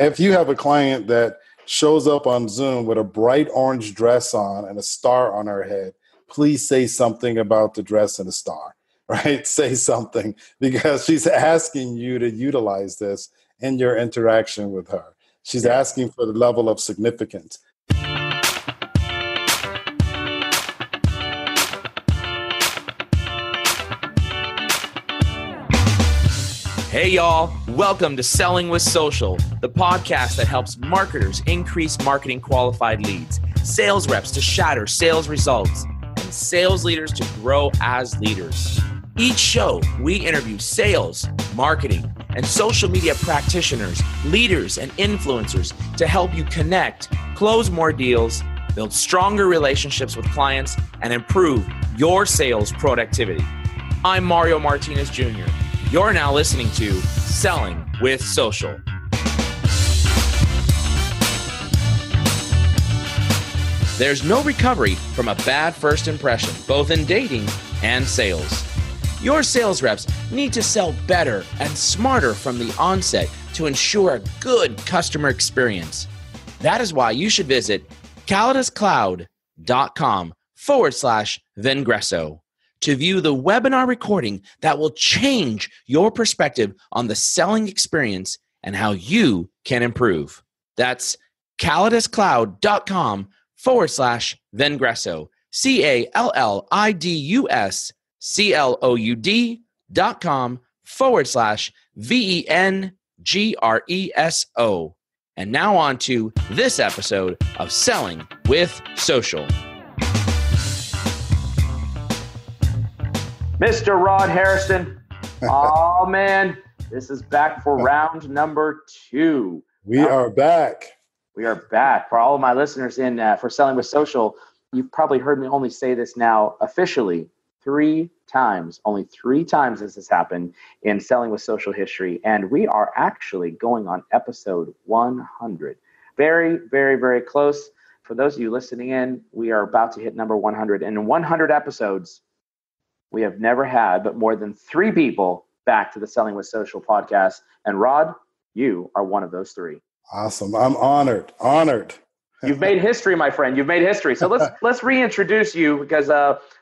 If you have a client that shows up on Zoom with a bright orange dress on and a star on her head, please say something about the dress and the star, right? Say something, because she's asking you to utilize this in your interaction with her. She's asking for the level of significance. Hey y'all, welcome to Selling with Social, the podcast that helps marketers increase marketing qualified leads, sales reps to shatter sales results, and sales leaders to grow as leaders. Each show, we interview sales, marketing, and social media practitioners, leaders, and influencers to help you connect, close more deals, build stronger relationships with clients, and improve your sales productivity. I'm Mario Martinez, Jr. You're now listening to Selling with Social. There's no recovery from a bad first impression, both in dating and sales. Your sales reps need to sell better and smarter from the onset to ensure a good customer experience. That is why you should visit CallidusCloud.com/Vengreso. to view the webinar recording that will change your perspective on the selling experience and how you can improve. That's CallidusCloud.com/Vengreso, CallidusCloud.com/Vengreso. And now on to this episode of Selling with Social. Mr. Rod Hairston, oh man, this is back for round number two. We are back. For all of my listeners in for Selling with Social, you've probably heard me only say this now officially only three times this has happened in Selling with Social history. And we are actually going on episode 100. Very, very, very close. For those of you listening in, we are about to hit number 100. And in 100 episodes, we have never had but more than three people back to the Selling with Social podcast. And Rod, you are one of those three. Awesome. I'm honored. You've made history, my friend. You've made history. So let's reintroduce you, because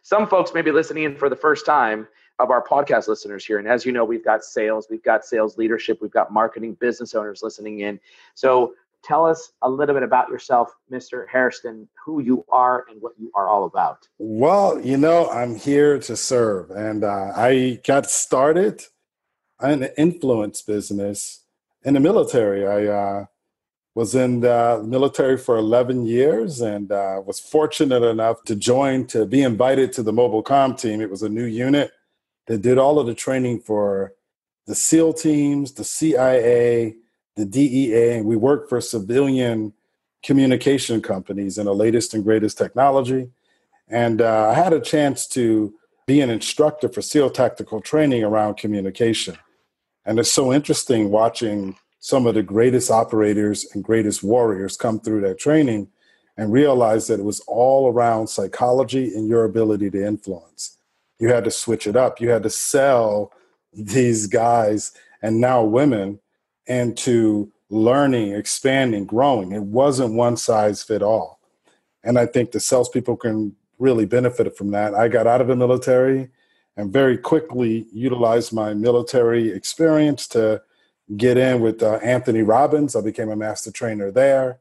some folks may be listening in for the first time of our podcast listeners here. And as you know, we've got sales leadership, we've got marketing business owners listening in. So tell us a little bit about yourself, Mr. Hairston, who you are and what you are all about. Well, you know, I'm here to serve. And I got started in the influence business in the military. I was in the military for 11 years and was fortunate enough to be invited to the mobile comm team. It was a new unit that did all of the training for the SEAL teams, the CIA, the DEA, and we work for civilian communication companies in the latest and greatest technology. And I had a chance to be an instructor for SEAL tactical training around communication. And it's so interesting watching some of the greatest operators and greatest warriors come through that training and realize that it was all around psychology and your ability to influence. You had to switch it up. You had to sell these guys and now women into learning, expanding, growing. It wasn't one size fit all. And I think the salespeople can really benefit from that. I got out of the military and very quickly utilized my military experience to get in with Anthony Robbins. I became a master trainer there.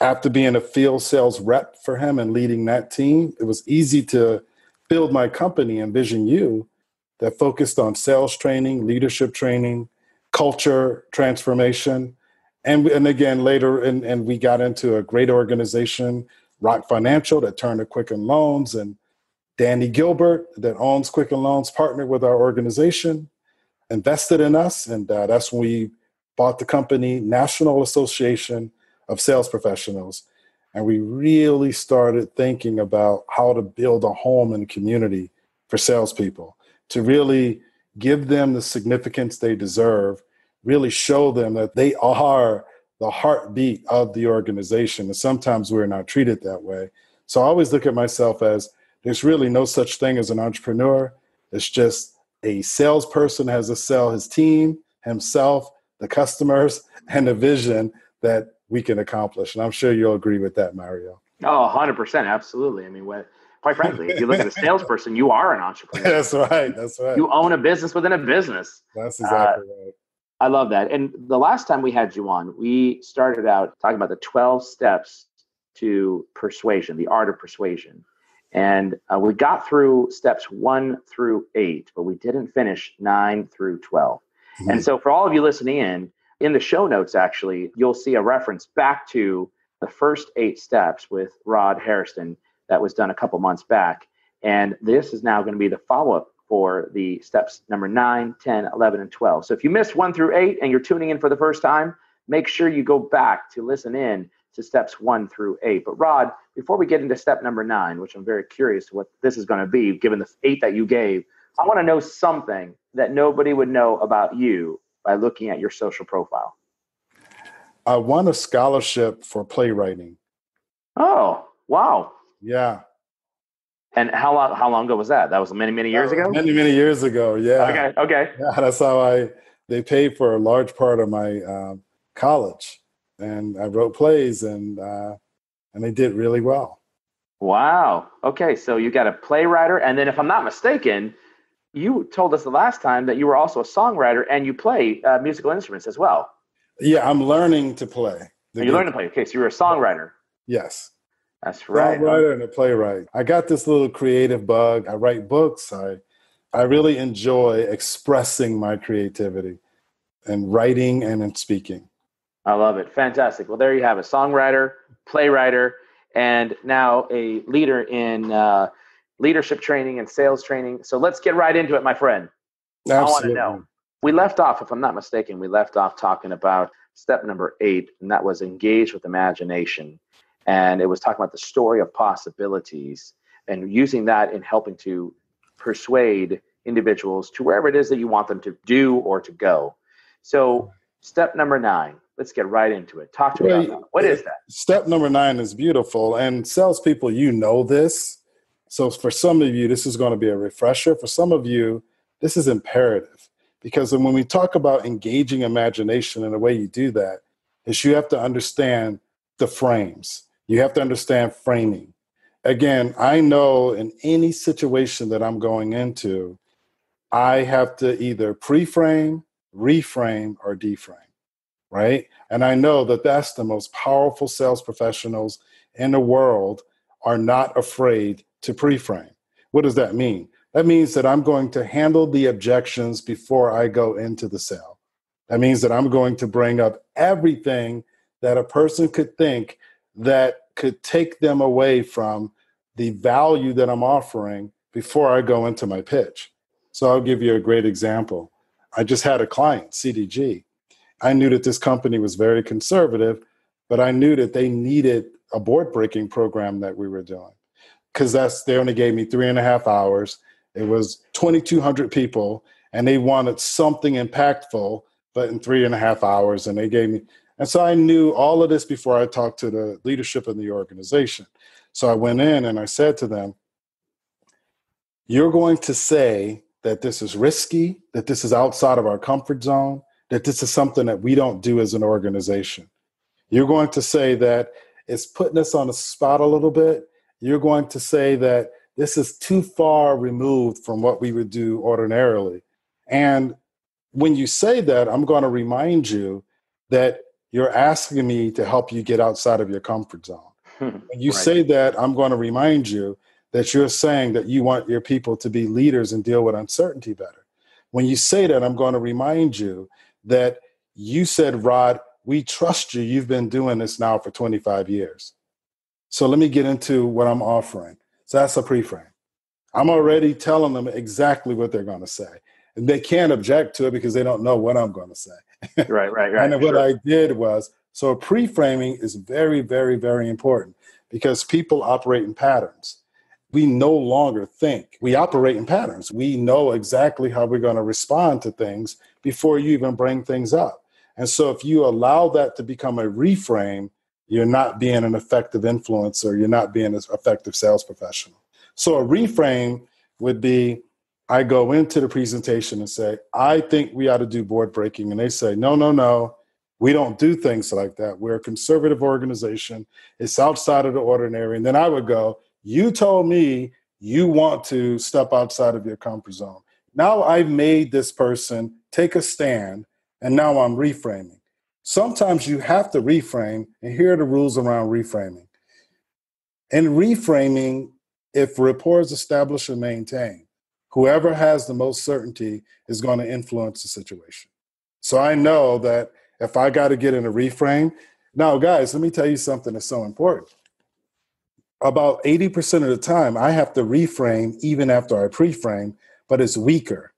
After being a field sales rep for him and leading that team, it was easy to build my company, EnvisionU, that focused on sales training, leadership training, culture transformation. And again, later, and we got into a great organization, Rock Financial, that turned to Quicken Loans, and Danny Gilbert, that owns Quicken Loans, partnered with our organization, invested in us, and that's when we bought the company, National Association of Sales Professionals. And we really started thinking about how to build a home and community for salespeople, to really give them the significance they deserve, really show them that they are the heartbeat of the organization. And sometimes we're not treated that way. So I always look at myself as there's really no such thing as an entrepreneur. It's just a salesperson has to sell his team, himself, the customers, and a vision that we can accomplish. And I'm sure you'll agree with that, Mario. Oh, 100%. Absolutely. I mean, quite frankly, if you look at a salesperson, you are an entrepreneur. That's right. That's right. You own a business within a business. That's exactly right. I love that. And the last time we had you on, we started out talking about the 12 steps to persuasion, the art of persuasion. And we got through steps 1 through 8, but we didn't finish 9 through 12. Mm-hmm. And so for all of you listening in the show notes, actually, you'll see a reference back to the first 8 steps with Rod Hairston that was done a couple months back. And this is now going to be the follow-up for the steps number 9, 10, 11, and 12. So if you missed 1 through 8 and you're tuning in for the first time, make sure you go back to listen in to steps 1 through 8. But Rod, before we get into step number 9, which I'm very curious what this is going to be, given the 8 that you gave, I want to know something that nobody would know about you by looking at your social profile. I won a scholarship for playwriting. Oh, wow. Yeah. And how long ago was that? That was many years ago? Many years ago, yeah. Okay. Yeah, that's how they paid for a large part of my college. And I wrote plays and they did really well. Wow. Okay, so you got a playwriter. And then if I'm not mistaken, you told us the last time that you were also a songwriter and you play musical instruments as well. Yeah, I'm learning to play. You learn to play. Okay, so you're a songwriter. Yes. That's right. Songwriter and a playwright. I got this little creative bug. I write books. I really enjoy expressing my creativity and writing and in speaking. I love it. Fantastic. Well, there you have a songwriter, playwright, and now a leader in leadership training and sales training. So let's get right into it, my friend. Absolutely. I want to know. We left off, if I'm not mistaken, talking about step number 8, and that was engage with imagination. And it was talking about the story of possibilities and using that in helping to persuade individuals to wherever it is that you want them to do or to go. So step number 9, let's get right into it. Talk to me about that. What is that? Step number 9 is beautiful. And salespeople, you know this. So for some of you, this is going to be a refresher. For some of you, this is imperative. Because when we talk about engaging imagination, and the way you do that is you have to understand the frames. You have to understand framing. Again, I know in any situation that I'm going into, I have to either pre-frame, reframe, or deframe, right? And I know that that's the most powerful sales professionals in the world are not afraid to pre-frame. What does that mean? That means that I'm going to handle the objections before I go into the sale. That means that I'm going to bring up everything that a person could think that could take them away from the value that I'm offering before I go into my pitch. So I'll give you a great example. I just had a client, CDG. I knew that this company was very conservative, but I knew that they needed a board-breaking program that we were doing because they only gave me 3.5 hours. It was 2,200 people, and they wanted something impactful, but in 3.5 hours, and they gave me... And so I knew all of this before I talked to the leadership in the organization. So I went in and I said to them, you're going to say that this is risky, that this is outside of our comfort zone, that this is something that we don't do as an organization. You're going to say that it's putting us on the spot a little bit. You're going to say that this is too far removed from what we would do ordinarily. And when you say that, I'm going to remind you that you're asking me to help you get outside of your comfort zone. When you say that, I'm going to remind you that you're saying that you want your people to be leaders and deal with uncertainty better. When you say that, I'm going to remind you that you said, Rod, we trust you. You've been doing this now for 25 years. So let me get into what I'm offering. So that's a pre-frame. I'm already telling them exactly what they're going to say. And they can't object to it because they don't know what I'm going to say. Right. And what I did was, so pre-framing is very, very, very important because people operate in patterns. We no longer think. We operate in patterns. We know exactly how we're going to respond to things before you even bring things up. And so if you allow that to become a reframe, you're not being an effective influencer. You're not being an effective sales professional. So a reframe would be, I go into the presentation and say, I think we ought to do board breaking. And they say, no, We don't do things like that. We're a conservative organization. It's outside of the ordinary. And then I would go, you told me you want to step outside of your comfort zone. Now I've made this person take a stand, and now I'm reframing. Sometimes you have to reframe, and here are the rules around reframing. In reframing, if rapport is established and maintained, whoever has the most certainty is going to influence the situation. So I know that if I got to get in a reframe. Now, guys, let me tell you something that's so important. About 80% of the time, I have to reframe even after I preframe, but it's weaker.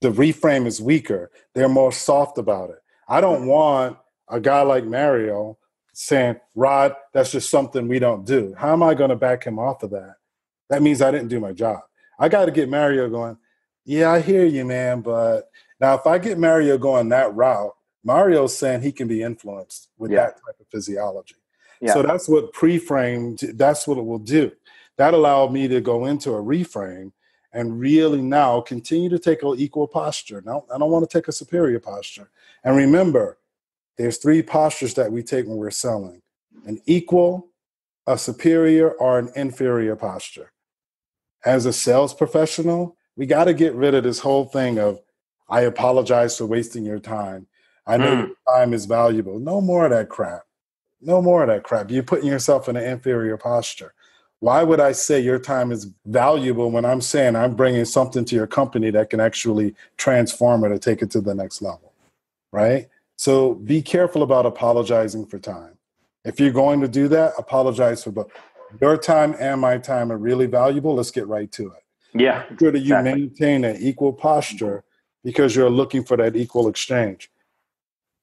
The reframe is weaker. They're more soft about it. I don't want a guy like Mario saying, Rod, that's just something we don't do. How am I going to back him off of that? That means I didn't do my job. I got to get Mario going, yeah, I hear you, man, but now if I get Mario going that route, Mario's saying he can be influenced with that type of physiology. Yeah. So that's what preframed, that's what it will do. That allowed me to go into a reframe and really now continue to take an equal posture. Now, I don't want to take a superior posture. And remember, there's three postures that we take when we're selling. An equal, a superior, or an inferior posture. As a sales professional, we got to get rid of this whole thing of, I apologize for wasting your time. I know your time is valuable. No more of that crap. No more of that crap. You're putting yourself in an inferior posture. Why would I say your time is valuable when I'm saying I'm bringing something to your company that can actually transform it or take it to the next level, right? So be careful about apologizing for time. If you're going to do that, apologize for both. Your time and my time are really valuable. Let's get right to it. Yeah. Make sure that you maintain an equal posture because you're looking for that equal exchange.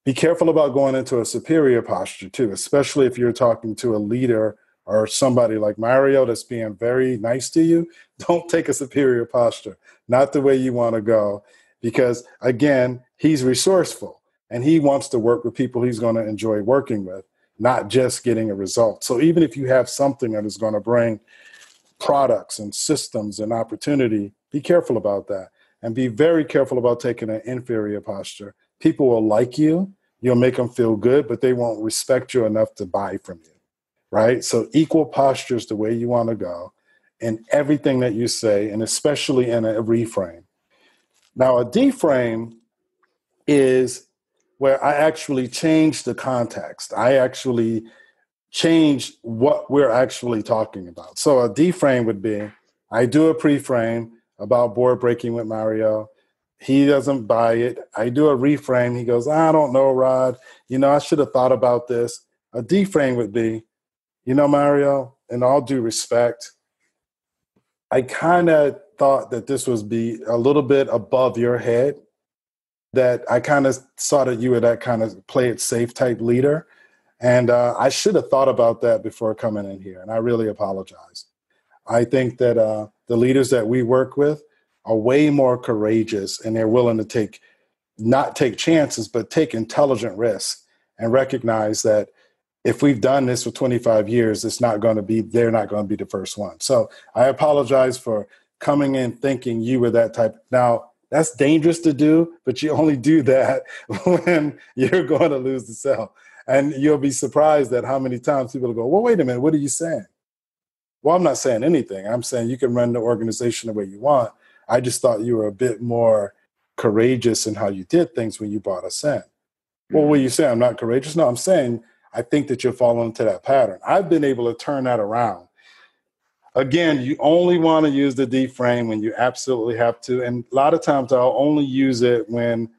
Be careful about going into a superior posture too, especially if you're talking to a leader or somebody like Mario that's being very nice to you. Don't take a superior posture, not the way you want to go, because again, he's resourceful and he wants to work with people he's going to enjoy working with, not just getting a result. So even if you have something that is going to bring products and systems and opportunity, be careful about that and be very careful about taking an inferior posture. People will like you. You'll make them feel good, but they won't respect you enough to buy from you, right? So equal posture is the way you want to go in everything that you say, and especially in a reframe. Now, a deframe is where I actually change the context. I actually change what we're actually talking about. So a deframe would be, I do a preframe about board breaking with Mario. He doesn't buy it. I do a reframe. He goes, I don't know, Rod. You know, I should have thought about this. A deframe would be, you know, Mario, in all due respect, I kind of thought that this would be a little bit above your head, that I kind of saw that you were that kind of play it safe type leader. And I should have thought about that before coming in here. And I really apologize. I think that the leaders that we work with are way more courageous, and they're willing to not take chances, but take intelligent risks and recognize that if we've done this for 25 years, they're not going to be the first one. So I apologize for coming in thinking you were that type. Now, that's dangerous to do, but you only do that when you're going to lose the sale. And you'll be surprised at how many times people will go, well, wait a minute, what are you saying? Well, I'm not saying anything. I'm saying you can run the organization the way you want. I just thought you were a bit more courageous in how you did things when you brought us in. Well, what were you saying? I'm not courageous? No, I'm saying I think that you're falling into that pattern. I've been able to turn that around. Again, you only want to use the deframe when you absolutely have to. And a lot of times I'll only use it when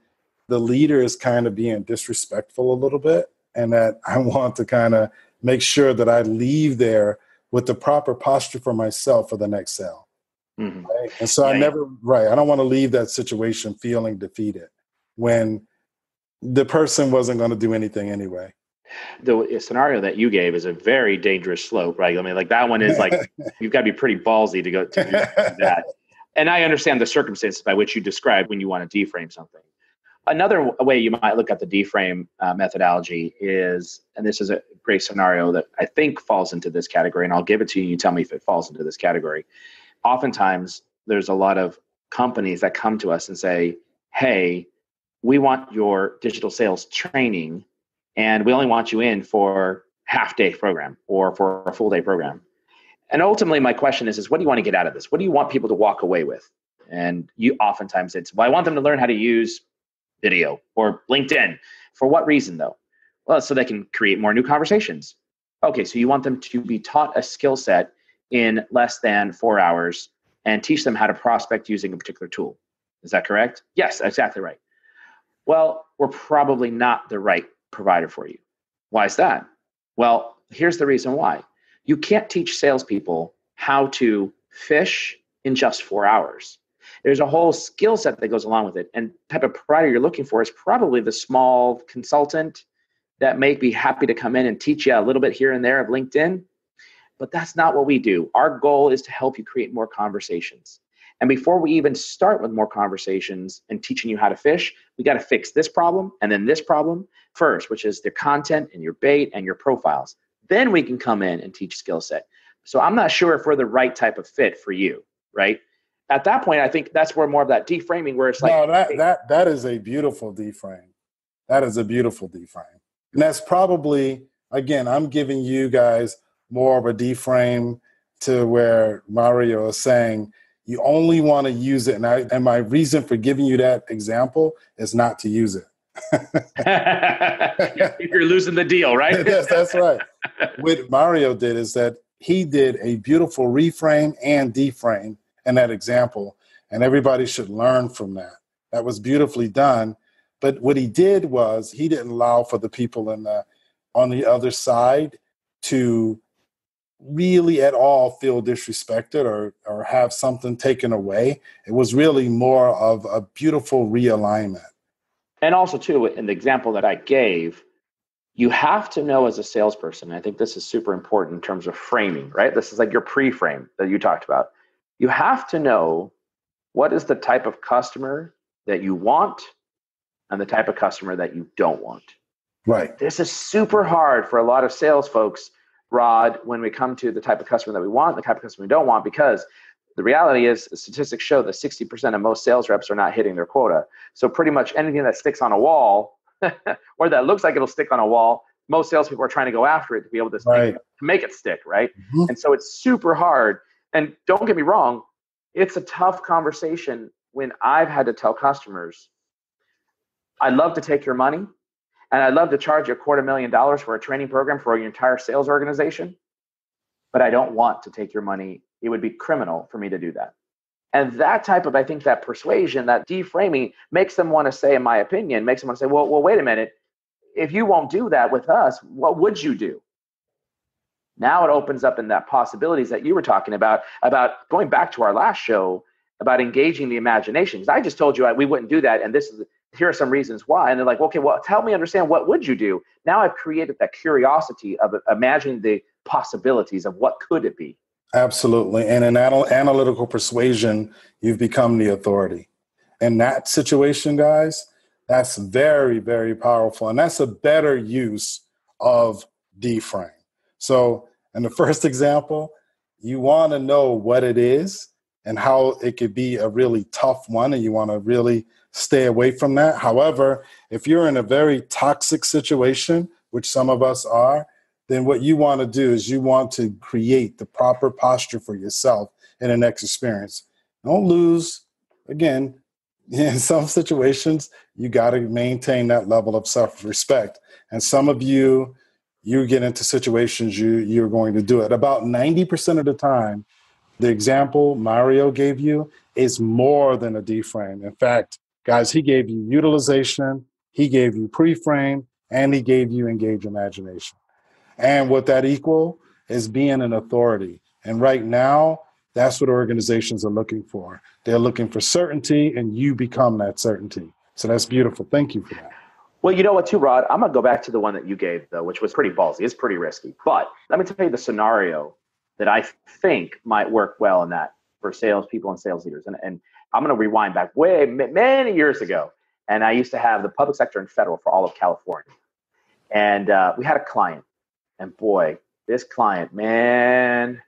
the leader is kind of being disrespectful a little bit, and that I want to kind of make sure that I leave there with the proper posture for myself for the next sale. Mm-hmm. Right? And so I don't want to leave that situation feeling defeated when the person wasn't going to do anything anyway. The scenario that you gave is a very dangerous slope, right? I mean, like that one is like, you've got to be pretty ballsy to go to do that. And I understand the circumstances by which you describe when you want to deframe something. Another way you might look at the deframe methodology is, and this is a great scenario that I think falls into this category, and I'll give it to you, you tell me if it falls into this category. Oftentimes, there's a lot of companies that come to us and say, hey, we want your digital sales training and we only want you in for half-day program or for a full-day program. And ultimately, my question is what do you want to get out of this? What do you want people to walk away with? And you oftentimes it's, well, I want them to learn how to use video or LinkedIn. For what reason, though? Well, so they can create more new conversations. Okay, so you want them to be taught a skill set in less than 4 hours and teach them how to prospect using a particular tool. Is that correct? Yes, exactly right. Well, we're probably not the right provider for you. Why is that? Well, here's the reason why. You can't teach salespeople how to fish in just 4 hours. There's a whole skill set that goes along with it. And the type of provider you're looking for is probably the small consultant that may be happy to come in and teach you a little bit here and there of LinkedIn. But that's not what we do. Our goal is to help you create more conversations. And before we even start with more conversations and teaching you how to fish, we got to fix this problem and then this problem first, which is the content and your bait and your profiles. Then we can come in and teach skill set. So I'm not sure if we're the right type of fit for you, right? At that point, I think that's where more of that deframing where it's like. No, that is a beautiful deframe. That is a beautiful deframe. And that's probably, again, I'm giving you guys more of a deframe to where Mario is saying, you only want to use it. And my reason for giving you that example is not to use it. You're losing the deal, right? Yes, that's right. What Mario did is that he did a beautiful reframe and deframe in that example, and everybody should learn from that. That was beautifully done. But what he did was he didn't allow for the people on the other side to really at all feel disrespected or have something taken away. It was really more of a beautiful realignment. And also, too, in the example that I gave, you have to know as a salesperson, and I think this is super important in terms of framing, right? This is like your pre-frame that you talked about. You have to know what is the type of customer that you want and the type of customer that you don't want. Right. This is super hard for a lot of sales folks, Rod, when we come to the type of customer that we want, the type of customer we don't want, because the reality is the statistics show that 60% of most sales reps are not hitting their quota. So pretty much anything that sticks on a wall or that looks like it'll stick on a wall, most salespeople are trying to go after it to be able to, right, to make it stick, right? Mm-hmm. And so it's super hard. And don't get me wrong, it's a tough conversation when I've had to tell customers, I'd love to take your money and I'd love to charge you $250,000 for a training program for your entire sales organization, but I don't want to take your money. It would be criminal for me to do that. And that type of, I think that persuasion, that deframing makes them want to say, in my opinion, makes them want to say, well, wait a minute. If you won't do that with us, what would you do? Now it opens up in that possibilities that you were talking about going back to our last show about engaging the imagination. I just told you we wouldn't do that. And here are some reasons why. And they're like, okay, well, help me understand, what would you do? Now I've created that curiosity of imagining the possibilities of what could it be. Absolutely. And in analytical persuasion, you've become the authority. In that situation, guys, that's very, very powerful. And that's a better use of deframe. So in the first example, you want to know what it is and how it could be a really tough one, and you want to really stay away from that. However, if you're in a very toxic situation, which some of us are, then what you want to do is you want to create the proper posture for yourself in the next experience. Don't lose. Again, in some situations, you got to maintain that level of self-respect. And some of you get into situations you're going to do it. About 90% of the time, the example Mario gave you is more than a deframe. In fact, guys, he gave you utilization, he gave you preframe, and he gave you engage imagination. And what that equal is being an authority. And right now, that's what organizations are looking for. They're looking for certainty, and you become that certainty. So that's beautiful. Thank you for that. Well, you know what, too, Rod? I'm going to go back to the one that you gave, though, which was pretty ballsy. It's pretty risky. But let me tell you the scenario that I think might work well in that for salespeople and sales leaders. And I'm going to rewind back way many years ago. And I used to have the public sector and federal for all of California. And we had a client. And boy, this client, man,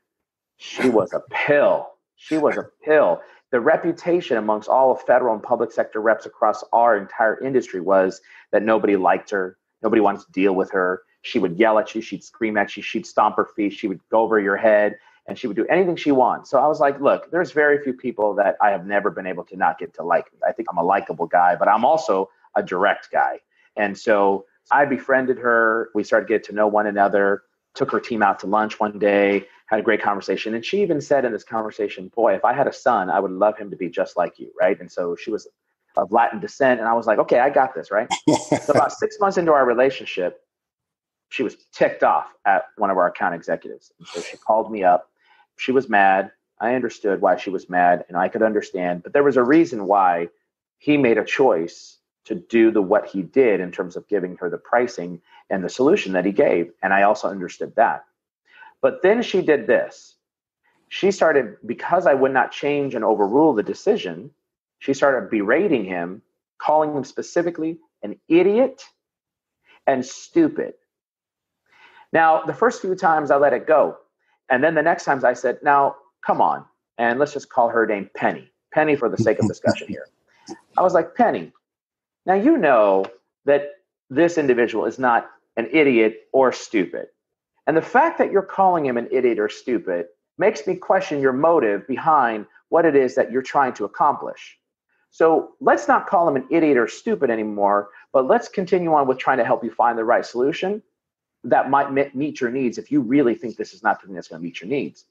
she was a pill. She was a pill. The reputation amongst all of federal and public sector reps across our entire industry was that nobody liked her, Nobody wanted to deal with her. She would yell at you. She'd scream at you. She'd stomp her feet. She would go over your head, and she would do anything she wants. So I was like, look, there's very few people that I have never been able to not get to like me. I think I'm a likable guy, but I'm also a direct guy. And so I befriended her. We started to get to know one another, took her team out to lunch one day, had a great conversation. And she even said in this conversation, boy, if I had a son, I would love him to be just like you, right? And so she was of Latin descent. And I was like, okay, I got this, right? So about 6 months into our relationship, she was ticked off at one of our account executives. And so she called me up. She was mad. I understood why she was mad, and I could understand. But there was a reason why he made a choice to do what he did in terms of giving her the pricing and the solution that he gave. And I also understood that. But then she did this. She started, because I would not change and overrule the decision, she started berating him, calling him specifically an idiot and stupid. Now, the first few times I let it go. And then the next times I said, now, come on. And let's just call her name Penny. Penny for the sake of discussion here. I was like, Penny, now you know that this individual is not an idiot or stupid. And the fact that you're calling him an idiot or stupid makes me question your motive behind what it is that you're trying to accomplish. So let's not call him an idiot or stupid anymore, but let's continue on with trying to help you find the right solution that might meet your needs if you really think this is not something that's going to meet your needs.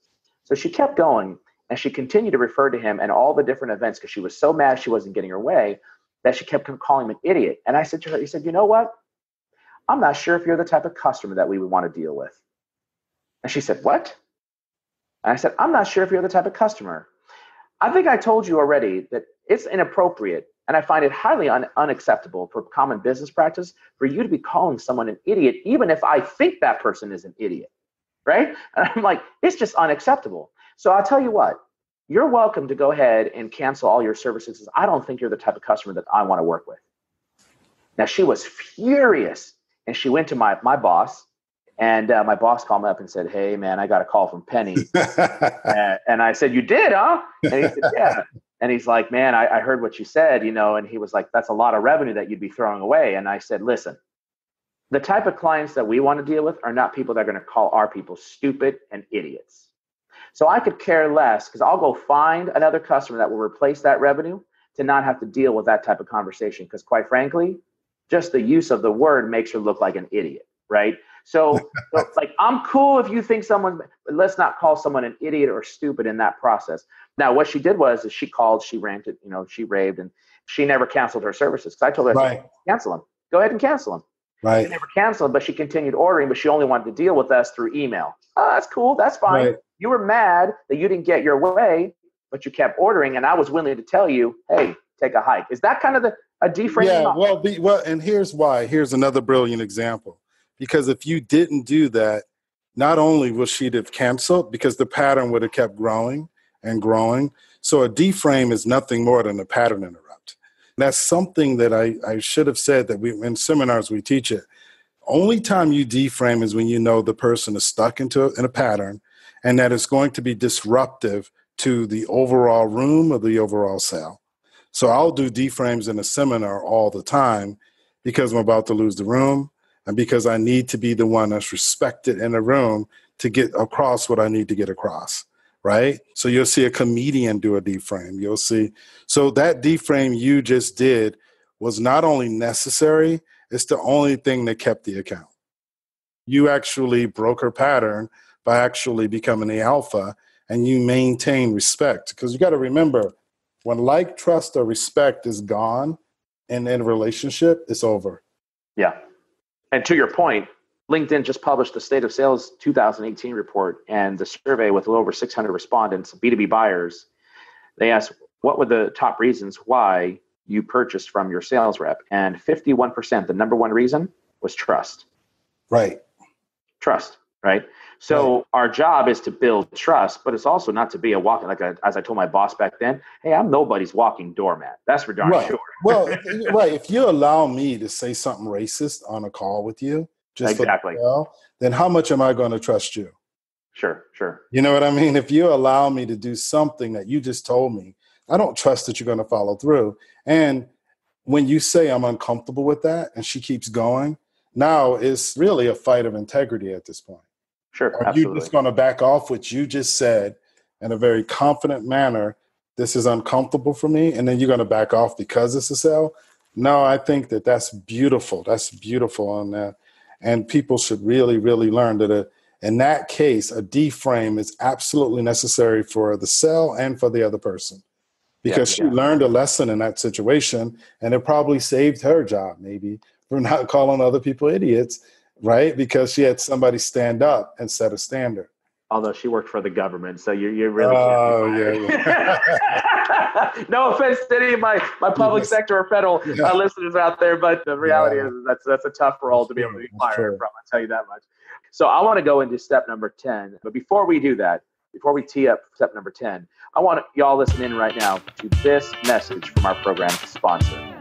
So she kept going, and she continued to refer to him and all the different events because she was so mad she wasn't getting her way that she kept calling him an idiot. And I said to her, he said, you know what? I'm not sure if you're the type of customer that we would want to deal with. And she said, what? And I said, I'm not sure if you're the type of customer. I think I told you already that it's inappropriate, and I find it highly unacceptable for common business practice for you to be calling someone an idiot, even if I think that person is an idiot, right? And I'm like, it's just unacceptable. So I'll tell you what, you're welcome to go ahead and cancel all your services. I don't think you're the type of customer that I want to work with. Now, she was furious, and she went to my boss, and my boss called me up and said, hey, man, I got a call from Penny. And I said, you did, huh? And he said, yeah. And he's like, man, I heard what you said, you know, and he was like, that's a lot of revenue that you'd be throwing away. And I said, listen, the type of clients that we want to deal with are not people that are going to call our people stupid and idiots. So I could care less because I'll go find another customer that will replace that revenue to not have to deal with that type of conversation. Because quite frankly, just the use of the word makes her look like an idiot, right? So like, I'm cool if you think someone, but let's not call someone an idiot or stupid in that process. Now, what she did was is she called, she ranted, you know, she raved, and she never canceled her services. Because I told her, right, I said, cancel them. Go ahead and cancel them. Right. She never canceled, but she continued ordering, but she only wanted to deal with us through email. Oh, that's cool. That's fine. Right. You were mad that you didn't get your way, but you kept ordering, and I was willing to tell you, hey, take a hike. Is that kind of a deframing? Yeah, well, and here's why. Here's another brilliant example. Because if you didn't do that, not only will she have canceled, because the pattern would have kept growing and growing. So a deframe is nothing more than a pattern interrupt. That's something that I should have said that we in seminars we teach it. Only time you deframe is when you know the person is stuck in a pattern and that it's going to be disruptive to the overall room or the overall sale. So I'll do deframes in a seminar all the time because I'm about to lose the room. And because I need to be the one that's respected in the room to get across what I need to get across, right? So you'll see a comedian do a deframe. You'll see. So that deframe you just did was not only necessary, it's the only thing that kept the account. You actually broke her pattern by actually becoming the alpha, and you maintain respect. Because you got to remember, when like, trust, or respect is gone and in a relationship, it's over. Yeah. And to your point, LinkedIn just published the State of Sales 2018 report, and the survey with over 600 respondents, B2B buyers, they asked, what were the top reasons why you purchased from your sales rep? And 51%, the number one reason was trust. Right. Trust, right? So Our job is to build trust, but it's also not to be a walking, as I told my boss back then, hey, I'm nobody's walking doormat. That's for darn sure. Well, right. If you allow me to say something racist on a call with you, just exactly, then how much am I going to trust you? Sure. You know what I mean? If you allow me to do something that you just told me, I don't trust that you're going to follow through. And when you say I'm uncomfortable with that and she keeps going, Now it's really a fight of integrity at this point. Sure, are absolutely. You just going to back off what you just said in a very confident manner? This is uncomfortable for me. And then you're going to back off because it's a sale? No, I think that that's beautiful. That's beautiful on that. And people should really, really learn that in that case, a D-frame is absolutely necessary for the sale and for the other person. Because she learned a lesson in that situation, and it probably saved her job, maybe, from not calling other people idiots, right? Because she had somebody stand up and set a standard. Although she worked for the government, so you really can't be fired. No offense to any of my public sector or federal listeners out there, but the reality is that's a tough role to be able to be fired from, I'll tell you that much. So I want to go into step number 10. But before we do that, before we tee up step number 10, I want y'all listen in right now to this message from our program sponsor.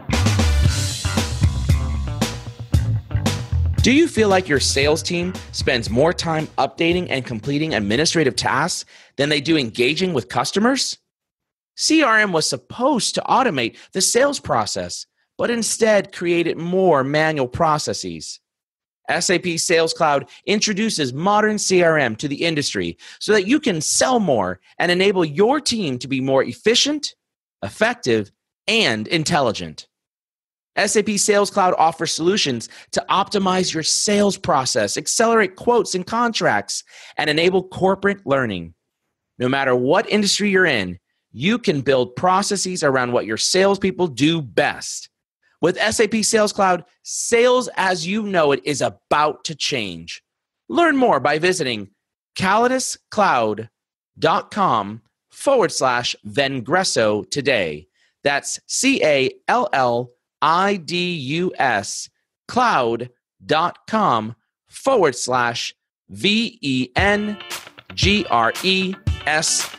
Do you feel like your sales team spends more time updating and completing administrative tasks than they do engaging with customers? CRM was supposed to automate the sales process, but instead created more manual processes. SAP Sales Cloud introduces modern CRM to the industry so that you can sell more and enable your team to be more efficient, effective, and intelligent. SAP Sales Cloud offers solutions to optimize your sales process, accelerate quotes and contracts, and enable corporate learning. No matter what industry you're in, you can build processes around what your salespeople do best. With SAP Sales Cloud, sales as you know it is about to change. Learn more by visiting CallidusCloud.com/Vengreso today. That's CallidusCloud.com/Vengreso.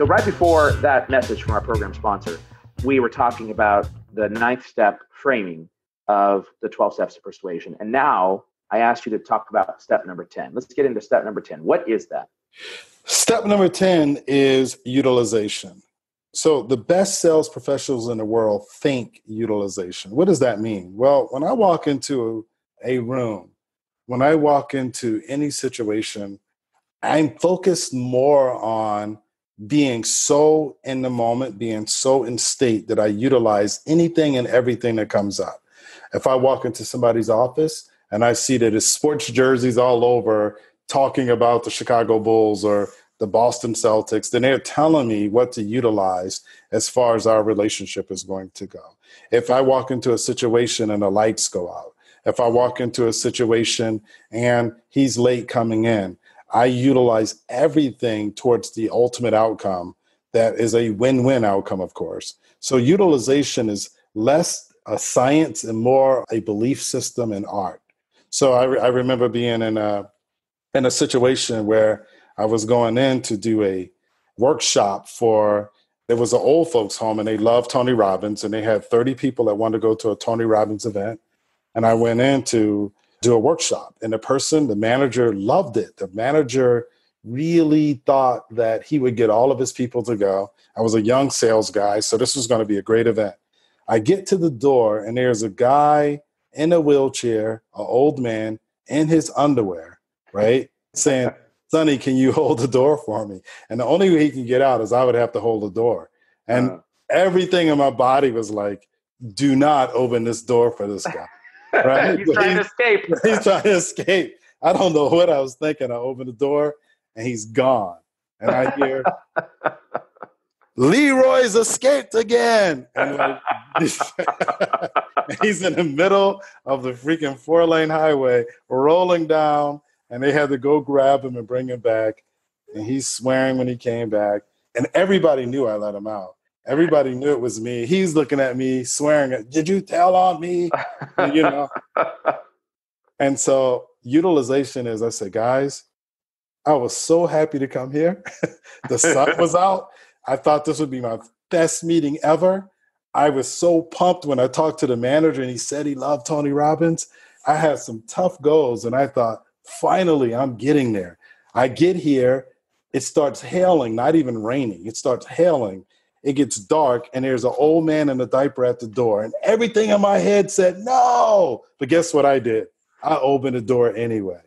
So right before that message from our program sponsor, we were talking about the 9th step framing of the 12 steps of persuasion. And now I asked you to talk about step number 10. Let's get into step number 10. What is that? Step number 10 is utilization. So the best sales professionals in the world think utilization. What does that mean? Well, when I walk into a room, when I walk into any situation, I'm focused more on being so in the moment, being so in state that I utilize anything and everything that comes up. If I walk into somebody's office and I see that it's sports jerseys all over talking about the Chicago Bulls or the Boston Celtics, then they're telling me what to utilize as far as our relationship is going to go. If I walk into a situation and the lights go out, if I walk into a situation and he's late coming in, I utilize everything towards the ultimate outcome that is a win-win outcome, of course. So utilization is less a science and more a belief system and art. So I remember being in a situation where I was going in to do a workshop for, it was an old folks home and they loved Tony Robbins and they had 30 people that wanted to go to a Tony Robbins event. And I went in to do a workshop. And the manager loved it. The manager really thought that he would get all of his people to go. I was a young sales guy, so this was going to be a great event. I get to the door, and there's a guy in a wheelchair, an old man, in his underwear, right, saying, "Sonny, can you hold the door for me?" And the only way he can get out is I would have to hold the door. And everything in my body was like, do not open this door for this guy. Right? He's trying to escape. I don't know what I was thinking. I open the door and he's gone. And I hear, "Leroy's escaped again." And he's in the middle of the freaking 4-lane highway rolling down. And they had to go grab him and bring him back. And he's swearing when he came back. And everybody knew I let him out. Everybody knew it was me. He's looking at me, swearing, "Did you tell on me?" You know. And so utilization is, I said, "Guys, I was so happy to come here. The sun was out. I thought this would be my best meeting ever. I was so pumped when I talked to the manager and he said he loved Tony Robbins. I had some tough goals and I thought, finally, I'm getting there. I get here. It starts hailing, not even raining. It starts hailing. it gets dark, and there's an old man in a diaper at the door. And everything in my head said, no. But guess what I did? I opened the door anyway.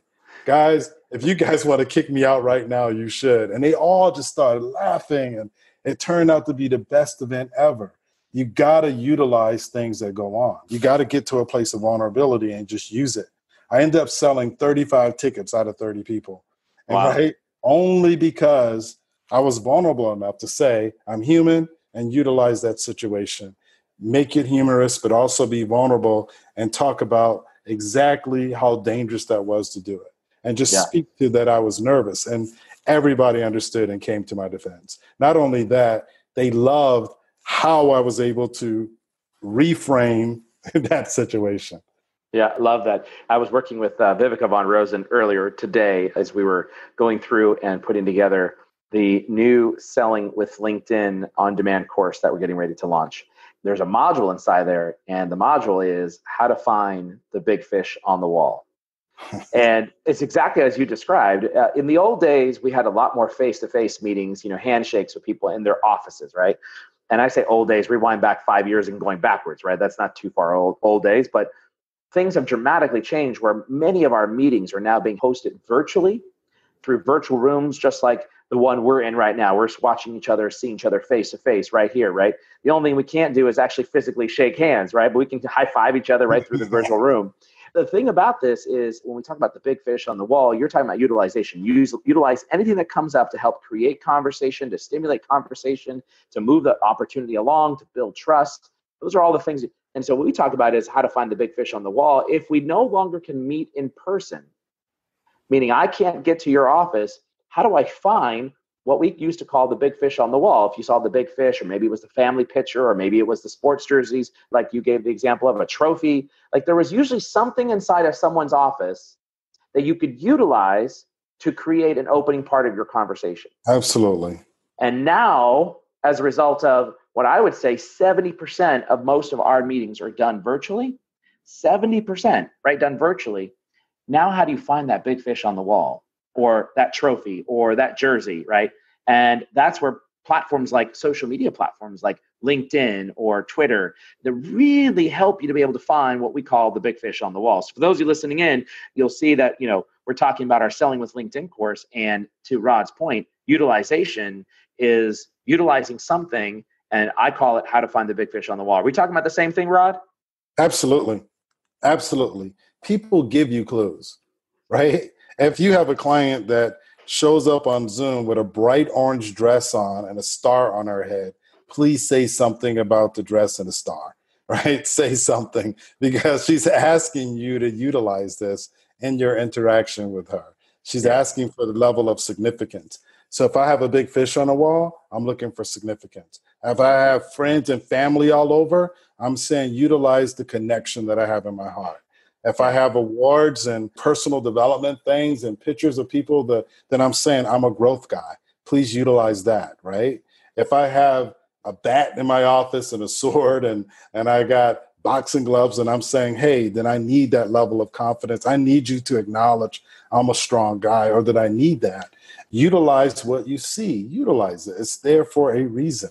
Guys, if you guys want to kick me out right now, you should. And they all just started laughing, and it turned out to be the best event ever. You got to utilize things that go on. You got to get to a place of vulnerability and just use it. I ended up selling 35 tickets out of 30 people. And wow. Right? Only because I was vulnerable enough to say, I'm human, and utilize that situation. Make it humorous, but also be vulnerable and talk about exactly how dangerous that was to do it. And just speak to that I was nervous. And everybody understood and came to my defense. Not only that, they loved how I was able to reframe that situation. Yeah, love that. I was working with Viveka von Rosen earlier today as we were going through and putting together the new Selling with LinkedIn on-demand course that we're getting ready to launch. There's a module inside there, and the module is how to find the big fish on the wall. And it's exactly as you described. In the old days, we had a lot more face-to-face meetings, you know, handshakes with people in their offices, right? And I say old days, rewind back 5 years and going backwards, right? That's not too far old days, but things have dramatically changed where many of our meetings are now being hosted virtually through virtual rooms, just like the one we're in right now. We're watching each other, seeing each other face to face right here, right? The only thing we can't do is actually physically shake hands, right? But we can high five each other right through the virtual room. The thing about this is when we talk about the big fish on the wall, you're talking about utilization. Utilize anything that comes up to help create conversation, to stimulate conversation, to move the opportunity along, to build trust. Those are all the things. And so what we talk about is how to find the big fish on the wall. If we no longer can meet in person, meaning I can't get to your office, how do I find what we used to call the big fish on the wall? If you saw the big fish, or maybe it was the family picture, or maybe it was the sports jerseys, like you gave the example of a trophy, like there was usually something inside of someone's office that you could utilize to create an opening part of your conversation. Absolutely. And now, as a result of what I would say, 70% of most of our meetings are done virtually, 70%, right, done virtually. Now, how do you find that big fish on the wall, or that trophy, or that jersey, right? And that's where platforms like social media platforms like LinkedIn or Twitter that really help you to be able to find what we call the big fish on the wall. So for those of you listening in, you'll see that, you know, we're talking about our Selling with LinkedIn course. And to Rod's point, utilization is utilizing something. And I call it how to find the big fish on the wall. Are we talking about the same thing, Rod? Absolutely. Absolutely. People give you clues, right? If you have a client that shows up on Zoom with a bright orange dress on and a star on her head, please say something about the dress and the star, right? Say something, because she's asking you to utilize this in your interaction with her. She's asking for the level of significance. So if I have a big fish on the wall, I'm looking for significance. If I have friends and family all over, I'm saying utilize the connection that I have in my heart. If I have awards and personal development things and pictures of people, then I'm saying I'm a growth guy. Please utilize that, right? If I have a bat in my office and a sword and I got boxing gloves and I'm saying, hey, then I need that level of confidence. I need you to acknowledge I'm a strong guy, or that I need that. Utilize what you see. Utilize it. It's there for a reason.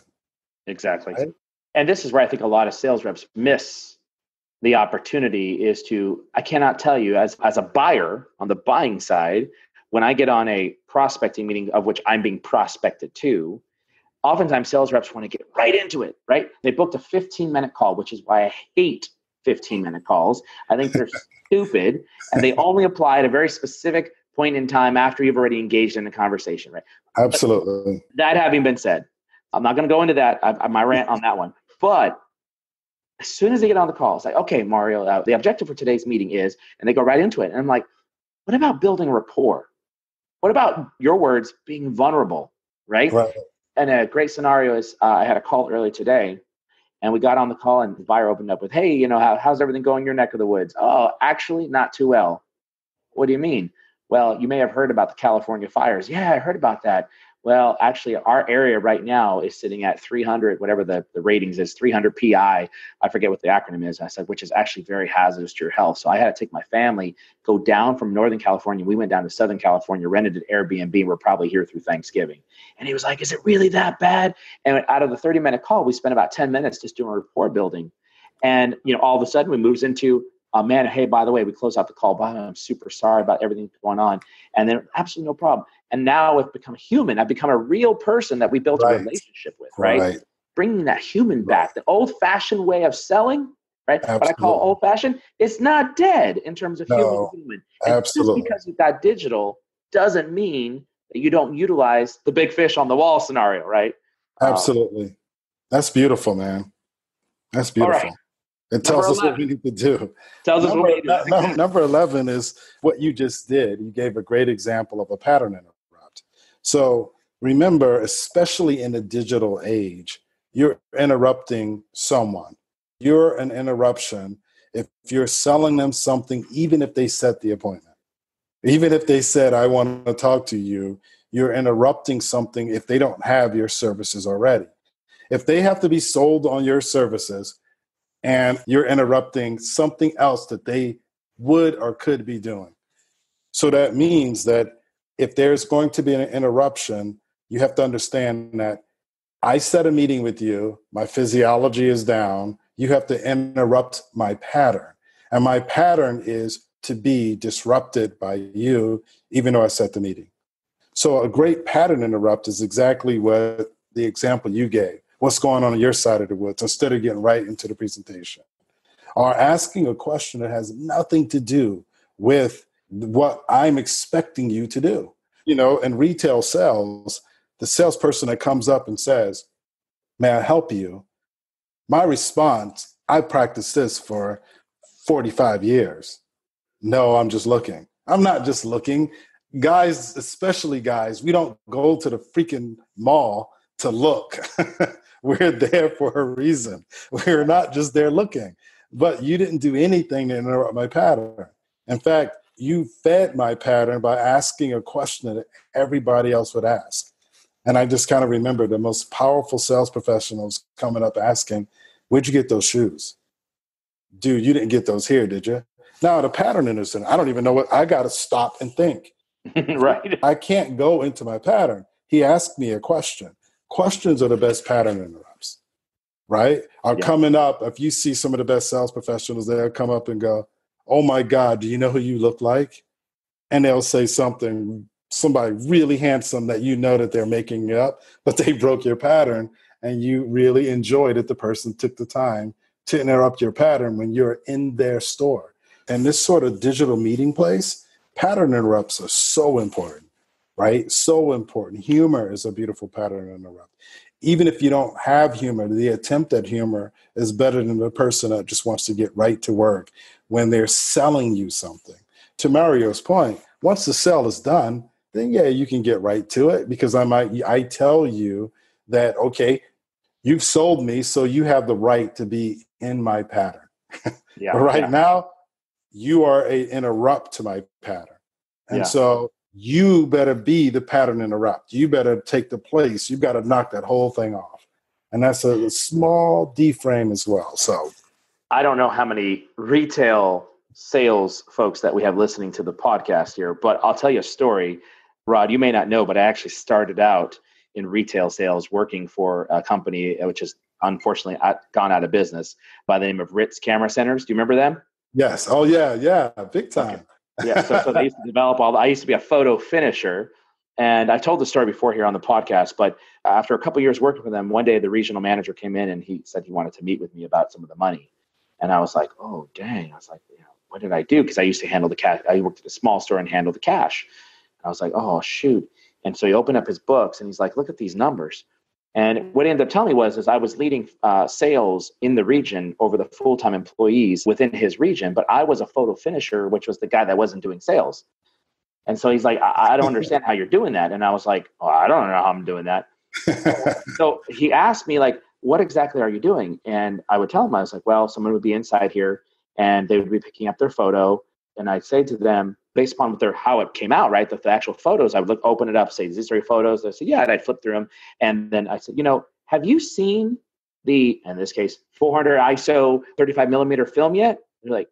Exactly. Right? And this is where I think a lot of sales reps miss the opportunity is to, I cannot tell you as a buyer on the buying side, when I get on a prospecting meeting of which I'm being prospected to, oftentimes sales reps want to get right into it, right? They booked a 15-minute call, which is why I hate 15-minute calls. I think they're stupid, and they only apply at a very specific point in time after you've already engaged in a conversation, right? Absolutely. But that having been said, I'm not going to go into that, my rant on that one, but as soon as they get on the call, it's like, okay, Mario, the objective for today's meeting is, and they go right into it. And I'm like, what about building rapport? What about your words being vulnerable, right? And a great scenario is I had a call earlier today, and we got on the call, and the buyer opened up with, hey, you know, how's everything going in your neck of the woods? Oh, actually, not too well. What do you mean? Well, you may have heard about the California fires. Yeah, I heard about that. well, actually our area right now is sitting at 300, whatever the ratings is, 300 PI. I forget what the acronym is. And I said, which is actually very hazardous to your health. So I had to take my family, go down from Northern California. We went down to Southern California, rented an Airbnb. We're probably here through Thanksgiving. And he was like, is it really that bad? And out of the 30-minute call, we spent about 10 minutes just doing rapport building. And, you know, all of a sudden we moves into, man, hey, by the way, we close out the call. By the way, I'm super sorry about everything going on. And then absolutely no problem. And now I've become human. I've become a real person that we built a relationship with, right? Bringing that human back, the old-fashioned way of selling, right? Absolutely. What I call old-fashioned, it's not dead in terms of human. And absolutely. Just because you got digital doesn't mean that you don't utilize the big fish on the wall scenario, right? Absolutely. That's beautiful, man. That's beautiful. Right. It tells us what we need to do. Tells us what we need to do. Number 11 is what you just did. You gave a great example of a pattern interrupt. So remember, especially in the digital age, you're interrupting someone. You're an interruption if you're selling them something, even if they set the appointment. Even if they said, I want to talk to you, you're interrupting something if they don't have your services already. If they have to be sold on your services, and you're interrupting something else that they would or could be doing. So that means that if there's going to be an interruption, you have to understand that I set a meeting with you, my physiology is down, you have to interrupt my pattern. And my pattern is to be disrupted by you, even though I set the meeting. So a great pattern interrupt is exactly what the example you gave. What's going on your side of the woods instead of getting right into the presentation, or asking a question that has nothing to do with what I'm expecting you to do. You know, in retail sales, the salesperson that comes up and says, may I help you? My response, I practiced this for 45 years. No, I'm just looking. I'm not just looking. Guys, especially guys, we don't go to the freaking mall to look. We're there for a reason. We're not just there looking. But you didn't do anything to interrupt my pattern. In fact, you fed my pattern by asking a question that everybody else would ask. And I just kind of remember the most powerful sales professionals coming up asking, where'd you get those shoes? Dude, you didn't get those here, did you? Now, the pattern innocent, I don't even know what, I got to stop and think. Right. I can't go into my pattern. He asked me a question. Questions are the best pattern interrupts, right? Coming up, if you see some of the best sales professionals, they'll come up and go, oh my God, do you know who you look like? And they'll say something, somebody really handsome that you know that they're making it up, but they broke your pattern and you really enjoyed it. The person took the time to interrupt your pattern when you're in their store. And this sort of digital meeting place, pattern interrupts are so important. Right? So important. Humor is a beautiful pattern interrupt. Even if you don't have humor, the attempt at humor is better than the person that just wants to get right to work when they're selling you something. To Mario's point, once the sale is done, then yeah, you can get right to it because I tell you that, okay, you've sold me, so you have the right to be in my pattern. Yeah, but now, you are an interrupt to my pattern. And so you better be the pattern interrupt. You better take the place. You've got to knock that whole thing off. And that's a small D-frame as well. So I don't know how many retail sales folks that we have listening to the podcast here, but I'll tell you a story. Rod, you may not know, but I actually started out in retail sales working for a company which has unfortunately gone out of business by the name of Ritz Camera Centers. Do you remember them? Yes. Oh, yeah. Yeah. Big time. Okay. Yeah, so they used to develop I used to be a photo finisher, and I told the story before here on the podcast, but after a couple of years working for them, one day the regional manager came in and he said he wanted to meet with me about some of the money. And I was like, oh, dang. I was like, what did I do? Because I used to handle the cash. I worked at a small store and handled the cash. And I was like, oh, shoot. And so he opened up his books and he's like, look at these numbers. And what he ended up telling me was I was leading sales in the region over the full-time employees within his region, but I was a photo finisher, which was the guy that wasn't doing sales. And so he's like, I don't understand how you're doing that. And I was like, oh, I don't know how I'm doing that. So he asked me, like, what exactly are you doing? And I would tell him, I was like, well, someone would be inside here and they would be picking up their photo. And I'd say to them, based upon what their, how it came out, right? The actual photos, I would look, open it up, say, these are your photos. They say, yeah, and I'd flip through them. And then I said, you know, have you seen the, in this case, 400 ISO 35 millimeter film yet? They're like,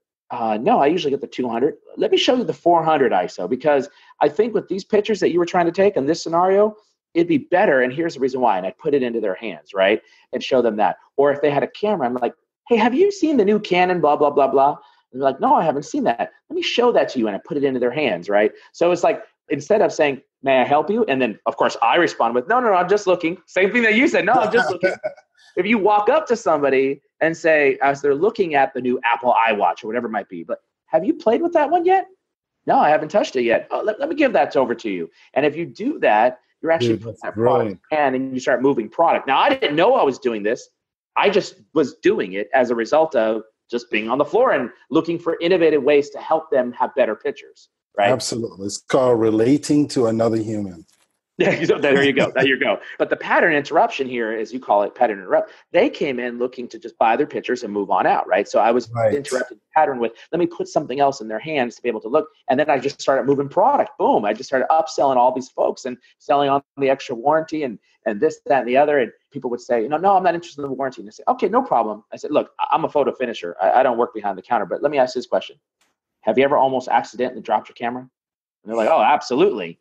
no, I usually get the 200. Let me show you the 400 ISO, because I think with these pictures that you were trying to take in this scenario, it'd be better. And here's the reason why. And I put it into their hands, right? And show them that. Or if they had a camera, I'm like, hey, have you seen the new Canon, blah, blah, blah, blah? And they're like, no, I haven't seen that. Let me show that to you. And I put it into their hands, right? So it's like, instead of saying, may I help you? And then, of course, I respond with, no, I'm just looking. Same thing that you said, no, I'm just looking. If you walk up to somebody and say, as they're looking at the new Apple iWatch or whatever it might be, but have you played with that one yet? No, I haven't touched it yet. Oh, let me give that over to you. And if you do that, you're actually putting that product in and you start moving product. Now, I didn't know I was doing this. I just was doing it as a result of just being on the floor and looking for innovative ways to help them have better pictures, right? Absolutely. It's called relating to another human. There you go. There you go. But the pattern interruption here, as you call it, pattern interrupt, they came in looking to just buy their pictures and move on out, right? So I was interrupted the pattern with, let me put something else in their hands to be able to look. And then I just started moving product. Boom. I just started upselling all these folks and selling on the extra warranty and this, that, and the other. And people would say, no, I'm not interested in the warranty. And I say, okay, no problem. I said, look, I'm a photo finisher. I don't work behind the counter, but let me ask this question. Have you ever almost accidentally dropped your camera? And they're like, oh, absolutely.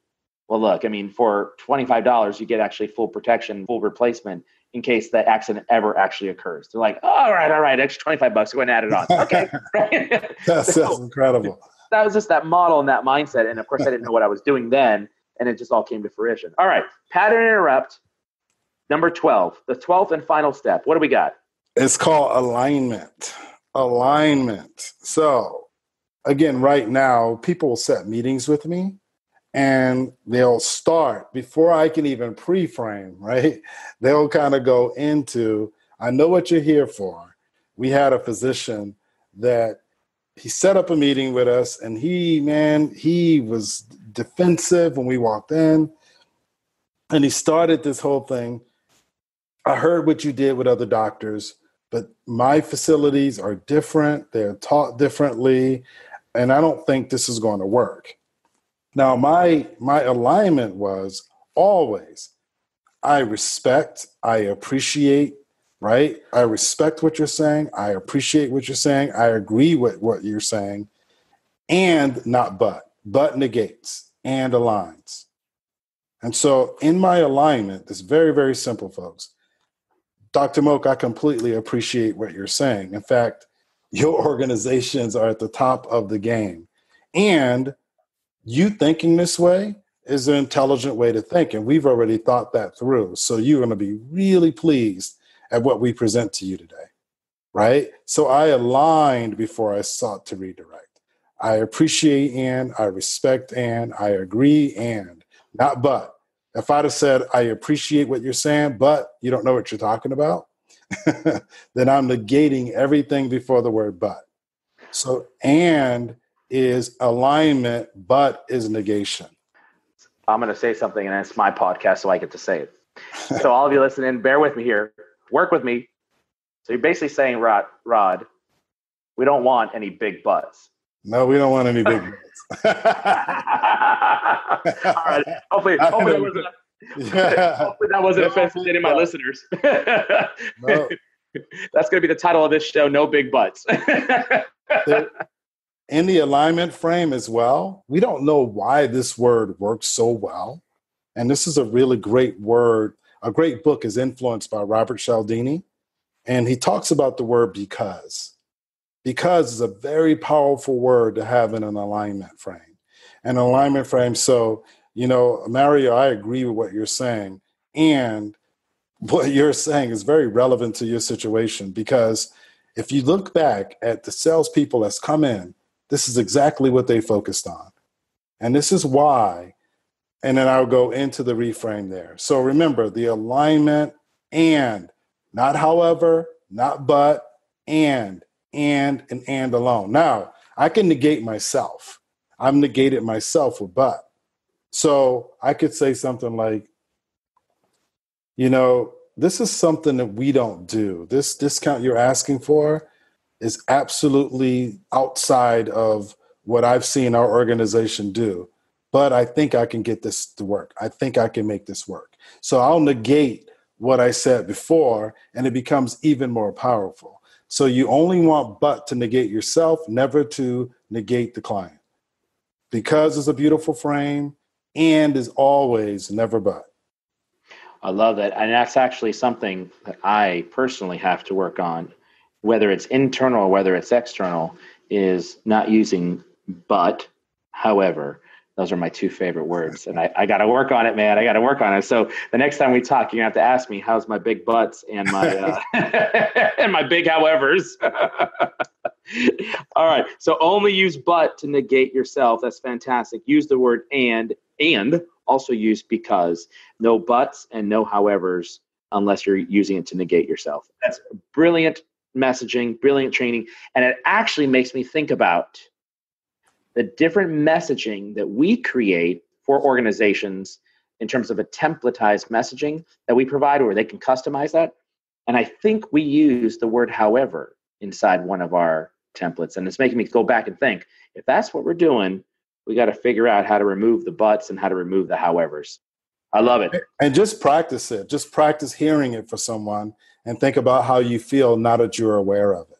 Well, look, I mean, for $25, you get actually full protection, full replacement in case that accident ever actually occurs. They're like, all right, extra $25, go ahead and add it on. Okay. Right? That's incredible. That was just that model and that mindset. And of course, I didn't know what I was doing then. And it just all came to fruition. All right. Pattern interrupt. Number 12, the 12th and final step. What do we got? It's called alignment. So again, right now, people will set meetings with me. And they'll start before I can even pre-frame, right? They'll kind of go into, I know what you're here for. We had a physician that he set up a meeting with us and he was defensive when we walked in. And he started this whole thing. I heard what you did with other doctors, but my facilities are different. They're taught differently. And I don't think this is going to work. Now, my alignment was always, I respect, I appreciate, right? I respect what you're saying. I appreciate what you're saying. I agree with what you're saying. And not but. But negates and aligns. And so in my alignment, it's very, very simple, folks. Dr. Moak, I completely appreciate what you're saying. In fact, your organizations are at the top of the game. And you thinking this way is an intelligent way to think, and we've already thought that through. So you're going to be really pleased at what we present to you today, right? So I aligned before I sought to redirect. I appreciate and I respect and I agree and not but. If I'd have said, I appreciate what you're saying, but you don't know what you're talking about, then I'm negating everything before the word but. So and is alignment, but is negation. I'm going to say something, and it's my podcast, so I get to say it. So all of you listening, bear with me here. Work with me. So you're basically saying, Rod, we don't want any big butts. No, we don't want any big butts. All right. Hopefully that wasn't, offensive to any of my listeners. No. That's going to be the title of this show, No Big Butts. In the alignment frame as well, we don't know why this word works so well. And this is a really great word. A great book is influenced by Robert Cialdini. And he talks about the word because. Because is a very powerful word to have in an alignment frame. An alignment frame. So, Mario, I agree with what you're saying. And what you're saying is very relevant to your situation. Because if you look back at the salespeople that's come in, this is exactly what they focused on. And this is why. And then I'll go into the reframe there. So remember the alignment and, not however, not but, and alone. Now, I can negate myself. I've negated myself with but. So I could say something like, this is something that we don't do. This discount you're asking for is absolutely outside of what I've seen our organization do, but I think I can get this to work. I think I can make this work. So I'll negate what I said before, and it becomes even more powerful. So you only want but to negate yourself, never to negate the client. Because it's a beautiful frame, and is always never but. I love that. And that's actually something that I personally have to work on, whether it's internal or whether it's external, is not using but, however. Those are my two favorite words. And I got to work on it, man. I got to work on it. So the next time we talk, you're going to have to ask me, how's my big butts and my and my big howevers? All right. So only use but to negate yourself. That's fantastic. Use the word and also use because. No buts and no howevers unless you're using it to negate yourself. That's brilliant messaging, brilliant training. And it actually makes me think about the different messaging that we create for organizations in terms of a templatized messaging that we provide where they can customize that. And I think we use the word however inside one of our templates. And it's making me go back and think, if that's what we're doing, we got to figure out how to remove the buts and how to remove the howevers. I love it. And just practice it. Just practice hearing it for someone and think about how you feel now that you're aware of it.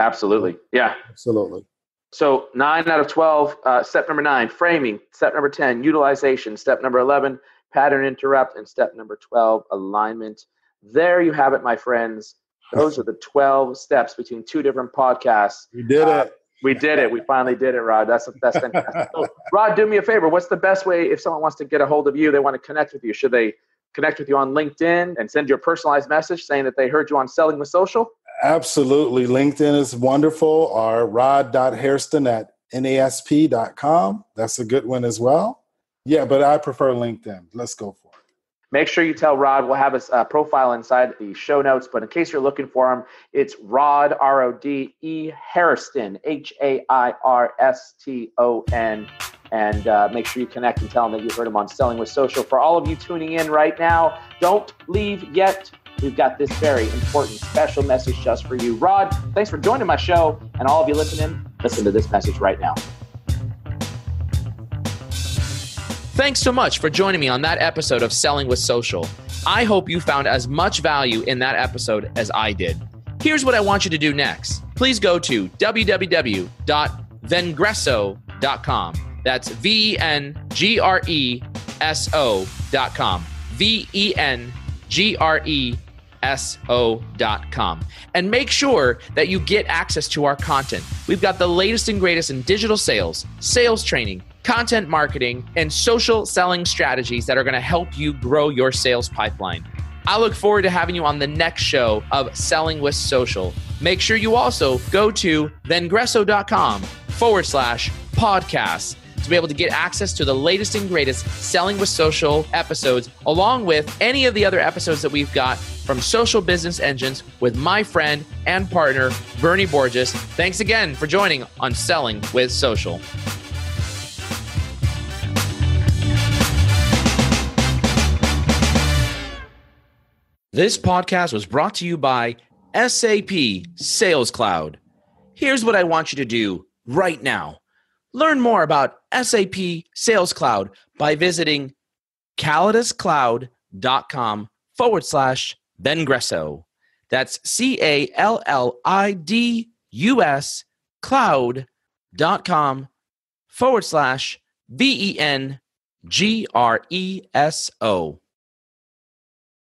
Absolutely. Yeah. Absolutely. So 9 out of 12, step number 9, framing, step number 10, utilization, step number 11, pattern interrupt, and step number 12, alignment. There you have it, my friends. Those are the 12 steps between two different podcasts. You did it. We did it. We finally did it, Rod. That's fantastic. So, Rod, do me a favor. What's the best way if someone wants to get a hold of you, they want to connect with you? Should they connect with you on LinkedIn and send you a personalized message saying that they heard you on Selling with Social? Absolutely. LinkedIn is wonderful. Our rod.hairston@nasp.com. That's a good one as well. Yeah, but I prefer LinkedIn. Let's go for it. Make sure you tell Rod. We'll have his profile inside the show notes. But in case you're looking for him, it's Rod, R-O-D-E, Hairston, H-A-I-R-S-T-O-N. And make sure you connect and tell him that you heard him on Selling with Social. For all of you tuning in right now, don't leave yet. We've got this very important special message just for you. Rod, thanks for joining my show. And all of you listening, listen to this message right now. Thanks so much for joining me on that episode of Selling with Social. I hope you found as much value in that episode as I did. Here's what I want you to do next. Please go to www.vengreso.com. That's V-E-N-G-R-E-S-O.com. V-E-N-G-R-E-S-O.com. And make sure that you get access to our content. We've got the latest and greatest in digital sales, sales training, content marketing, and social selling strategies that are going to help you grow your sales pipeline. I look forward to having you on the next show of Selling with Social. Make sure you also go to vengreso.com/podcasts to be able to get access to the latest and greatest Selling with Social episodes, along with any of the other episodes that we've got from Social Business Engines with my friend and partner, Bernie Borges. Thanks again for joining on Selling with Social. This podcast was brought to you by SAP Sales Cloud. Here's what I want you to do right now. Learn more about SAP Sales Cloud by visiting CallidusCloud.com/Vengreso. That's CallidusCloud.com/VENGRESO.